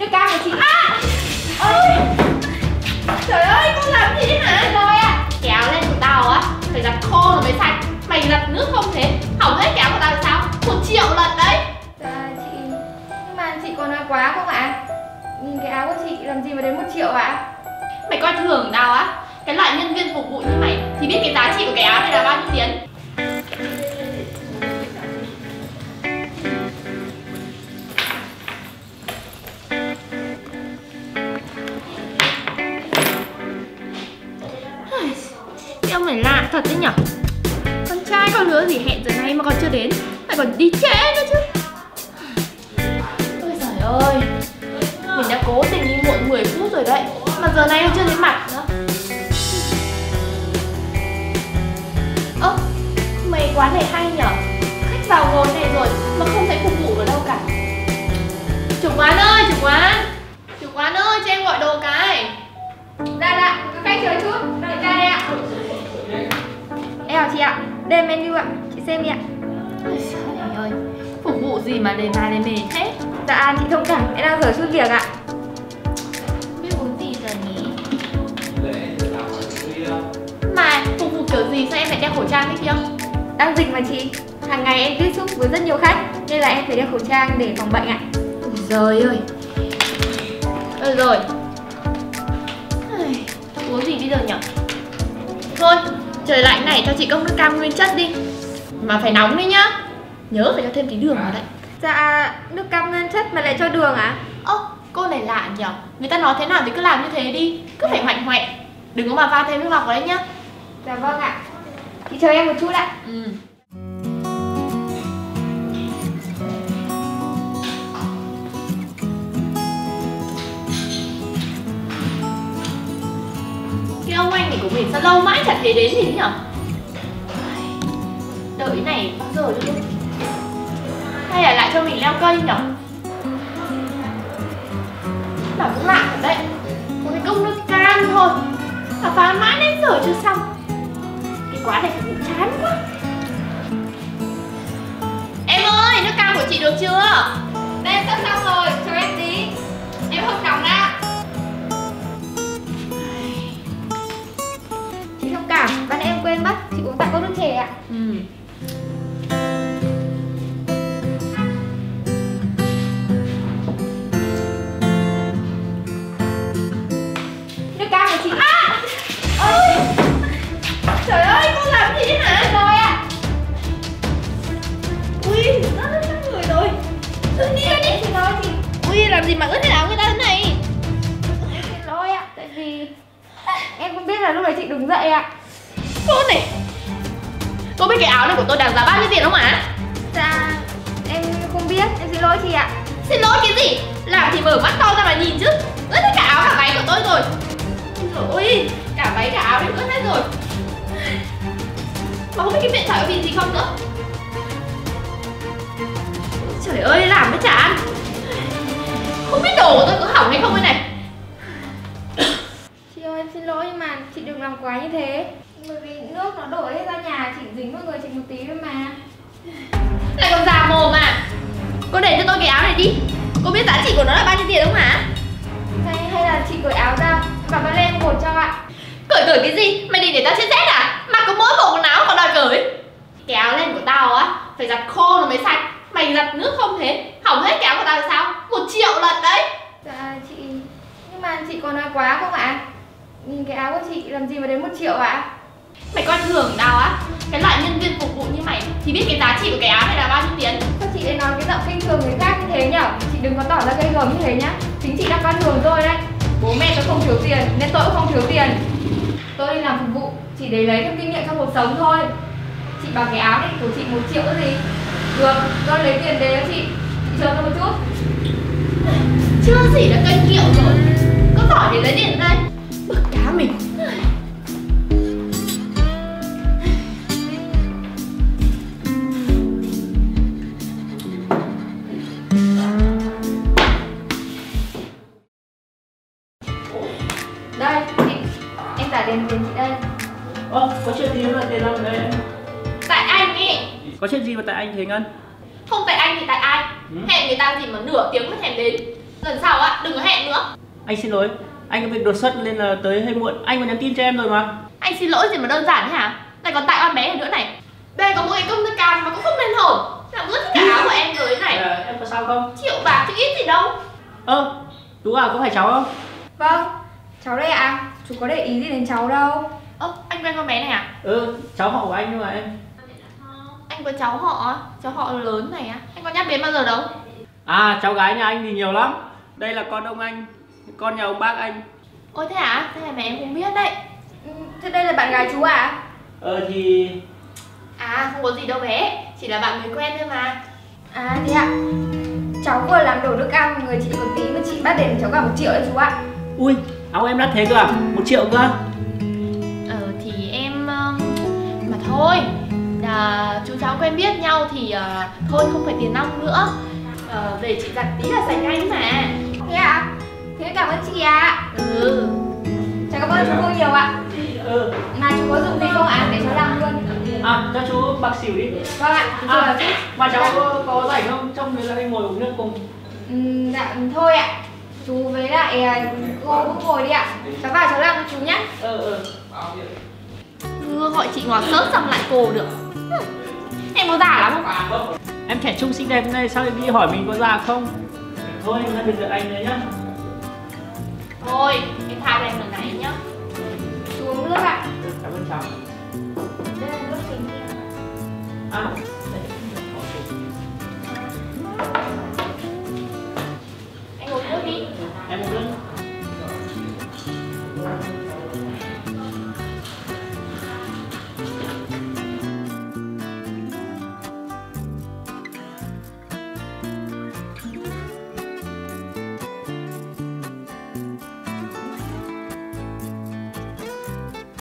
Nước cam của chị. À! Ôi! Trời ơi, con làm gì đấy hả? Rồi à, kéo lên của tao á, phải giặt khô rồi mới sạch. Mày giặt nước không thế, hỏng hết kéo của tao là sao? 1.000.000 lần đấy. À, chị, nhưng mà chị còn nói quá không ạ? Nhìn cái áo của chị làm gì mà đến 1.000.000 ạ? Mày coi thường tao á? Cái loại nhân viên phục vụ như mày thì biết cái giá trị của cái áo này là bao nhiêu tiền? Ông này lạ thật đấy nhở. Con trai con lứa gì hẹn giờ nay mà còn chưa đến, lại còn đi trễ nữa chứ. Ôi giời ơi, mình đã cố tình đi muộn 10 phút rồi đấy, mà giờ nay chưa thấy mặt nữa. Ơ, mấy quán này hay nhở, khách vào ngồi này rồi mà không thấy phục vụ ở đâu cả. Chủ quán ơi, chủ quán, chủ quán ơi, cho em gọi đồ cái. Dạ dạ, các khách chờ chút, đợi ra đây ạ. Em chào chị ạ, đây menu ạ, chị xem đi ạ. Trời ơi, phục vụ gì mà đề bài đề mề thế. Dạ chị thông cảm, em đang dở chút việc ạ. Không biết uống gì giờ nhỉ. Mà phục vụ kiểu gì sao em lại đeo khẩu trang thế kia? Đang dịch mà chị, hàng ngày em tiếp xúc với rất nhiều khách nên là em phải đeo khẩu trang để phòng bệnh ạ. Trời ơi. Ôi rồi. Uống gì bây giờ nhỉ? Thôi, trời lạnh này cho chị cốc nước cam nguyên chất đi. Mà phải nóng đi nhá. Nhớ phải cho thêm tí đường vào đấy. Dạ, nước cam nguyên chất mà lại cho đường à? Ơ, cô này lạ nhỉ? Người ta nói thế nào thì cứ làm như thế đi. Cứ phải mạnh hoẹ. Đừng có mà pha thêm nước lọc vào đấy nhá. Dạ vâng ạ. Chị chờ em một chút ạ. Ừ. Ông anh này của mình sao lâu mãi chả thấy đến gì nhở? Đợi này bao giờ được? Hay là lại cho mình leo cây nhở? Mà cũng lạ rồi đấy. Một cái cốc nước cam thôi mà phá mãi đến giờ chưa xong. Cái quán này cũng chán quá. Em ơi, nước cam của chị được chưa? Đây sắp xong rồi, cho em tí. Em không nóng đã. Bạn em quên mất, chị uống tạm cốc nước chè ạ. Ừ. Nước cam của chị. À! Ôi! Trời ơi, con làm gì đấy hả? Rồi ạ. Ui, nó ướt hết người rồi. Tự nhiên đấy chị nói gì? Ui, làm gì mà ướt hết áo người ta thế này? Em xin lỗi ạ, tại vì em cũng biết là lúc đấy chị đứng dậy ạ. Cô này, cô biết cái áo này của tôi đáng giá bao nhiêu tiền không ạ? Dạ, em không biết, em xin lỗi chị ạ. Xin lỗi cái gì? Làm thì mở mắt to ra mà nhìn chứ. Ướt hết cả áo cả váy của tôi rồi. Ôi, cả váy cả áo đều ướt hết rồi. Mà không biết cái điện thoại vì gì không nữa. Trời ơi, làm cái chả ăn. Không biết đồ của tôi có hỏng hay không đây này. Chị ơi, em xin lỗi nhưng mà chị đừng làm quá như thế. Bởi vì nước nó đổ hết ra nhà, chỉ dính vào người chị một tí thôi mà. Lại còn già mồm à? Cô để cho tôi cái áo này đi. Cô biết giá trị của nó là bao nhiêu tiền không hả? Hay là chị cởi áo ra và ba lên một cho ạ. Cởi cái gì? Mày định để tao chết rét à? Mặc có mỗi bộ quần áo còn đòi cởi. Cái áo len của tao á, phải giặt khô nó mới sạch. Mày giặt nước không thế, hỏng hết cái áo của tao là sao? 1.000.000 lần đấy. Dạ chị, nhưng mà chị còn nói quá không ạ? Nhìn cái áo của chị làm gì mà đến 1.000.000 ạ? Mày coi thường tao á? Cái loại nhân viên phục vụ như mày thì biết cái giá trị của cái áo này là bao nhiêu tiền? Sao chị lại nói cái giọng khinh thường người khác như thế nhở? Chị đừng có tỏ ra gây gớm như thế nhá. Chính chị đang coi thường tôi đấy. Bố mẹ tôi không thiếu tiền nên tôi cũng không thiếu tiền. Tôi đi làm phục vụ chỉ để lấy thêm kinh nghiệm trong cuộc sống thôi. Chị bằng cái áo này của chị 1.000.000 cái gì? Được, tôi lấy tiền đấy cho chị. Chị chờ tôi một chút. Chưa gì đã kênh kiệu rồi, cứ tỏ để lấy tiền đây. Bực cá mình. Đây, chị, em trả tiền tiền chị đây. Ơ, có chuyện gì mà tiền Ngân đây em? Tại anh ý. Có chuyện gì mà tại anh thế Ngân? Không tại anh thì tại ai? Hẹn người ta gì mà nửa tiếng mới hẹn đến. Lần sau á, đừng có Anh xin lỗi, anh có việc đột xuất nên là tới hơi muộn. Anh mà nhắn tin cho em rồi mà. Anh xin lỗi gì mà đơn giản thế hả? Lại còn tại con bé này nữa này. Đây có một cái công thức cao mà cũng không nên hồn. Làm ướt hết cả áo của em rồi này. Em có sao không? Triệu bạc chứ ít gì đâu. Tú à, có phải cháu không? Vâng, cháu đây ạ. Chú có để ý gì đến cháu đâu. Anh quen con bé này à? Cháu họ của anh nhưng mà em. Anh có cháu họ lớn này á. Anh có nhắc đến bao giờ đâu. À, cháu gái nhà anh thì nhiều lắm. Đây là con ông anh, con nhà ông bác anh. Ôi thế hả? Thế này mà em không biết đấy. Thế đây là bạn gái chú à? Thì... À, không có gì đâu bé, chỉ là bạn mới quen thôi mà. À thế ạ. Cháu vừa làm đổ nước ăn, người chị một tí mà chị bắt đền cháu cả 1 triệu đấy chú ạ. Ui, áo em đắt thế cơ à? 1 triệu cơ? Thì em... Mà thôi, là chú cháu quen biết nhau thì thôi không phải tiền nong nữa. Về chị giặt tí là sạch ngay mà. Thế ạ? Thế cảm ơn chị ạ. Cháu cảm ơn chú cô nhiều ạ. Mà chú có dùng gì không ạ? Để cháu làm luôn. Cho chú bạc xỉu đi. Vâng ạ. Mà cháu có rảnh không? Trong đấy là anh ngồi uống nước cùng. Dạ thôi ạ. Chú với lại cô cũng ngồi đi ạ. Cháu vào cháu làm với chú nhé. Gọi chị ngọt sớt xong lại cô được. Em có già lắm không? Em trẻ trung xinh đẹp này sao lại đi hỏi mình có già không? Thôi em đừng đợi anh đấy nhá. Thôi em tha cho anh lần này nhá. Chú uống nước ạ. Cảm ơn cháu. Đây là nước chính.